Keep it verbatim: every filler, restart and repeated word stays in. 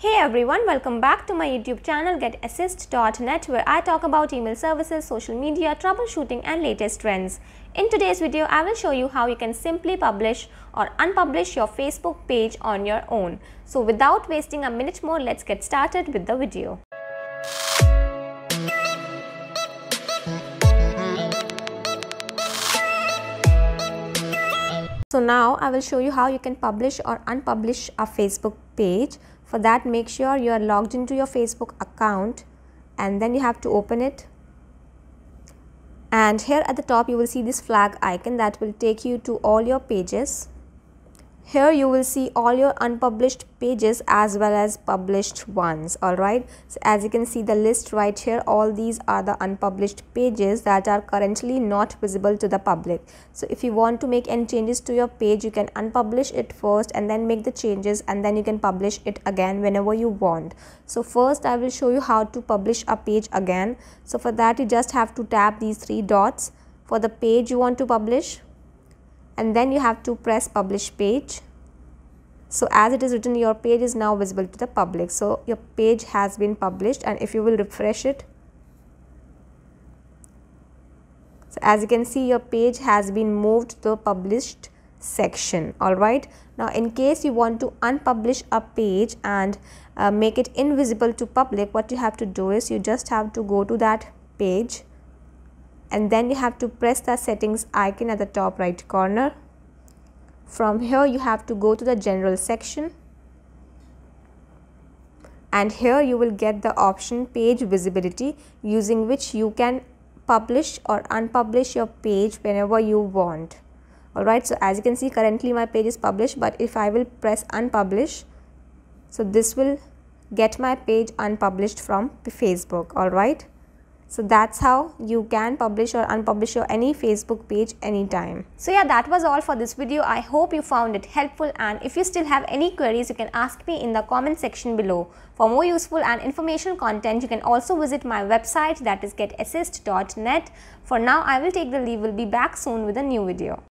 Hey everyone, welcome back to my YouTube channel Get Assist dot net, where I talk about email services, social media, troubleshooting and latest trends. In today's video, I will show you how you can simply publish or unpublish your Facebook page on your own. So without wasting a minute more, let's get started with the video. So now I will show you how you can publish or unpublish a Facebook page. For that, make sure you are logged into your Facebook account and then you have to open it. And here at the top you will see this flag icon that will take you to all your pages. Here you will see all your unpublished pages as well as published ones. Alright, so as you can see the list right here, all these are the unpublished pages that are currently not visible to the public. So if you want to make any changes to your page, you can unpublish it first and then make the changes, and then you can publish it again whenever you want. So first I will show you how to publish a page again. So for that you just have to tap these three dots for the page you want to publish. And then you have to press publish page. So as it is written, your page is now visible to the public. So your page has been published, and if you will refresh it. So as you can see, your page has been moved to the published section. Alright. Now in case you want to unpublish a page and uh, make it invisible to public, what you have to do is you just have to go to that page. And then you have to press the settings icon at the top right corner. From here you have to go to the general section, and here you will get the option page visibility, using which you can publish or unpublish your page whenever you want. Alright, so as you can see currently my page is published, but if I will press unpublish, so this will get my page unpublished from Facebook. Alright. So that's how you can publish or unpublish your any Facebook page anytime. So yeah, that was all for this video. I hope you found it helpful, and if you still have any queries, you can ask me in the comment section below. For more useful and informational content, you can also visit my website, that is Get Assist dot net. For now, I will take the leave. We'll be back soon with a new video.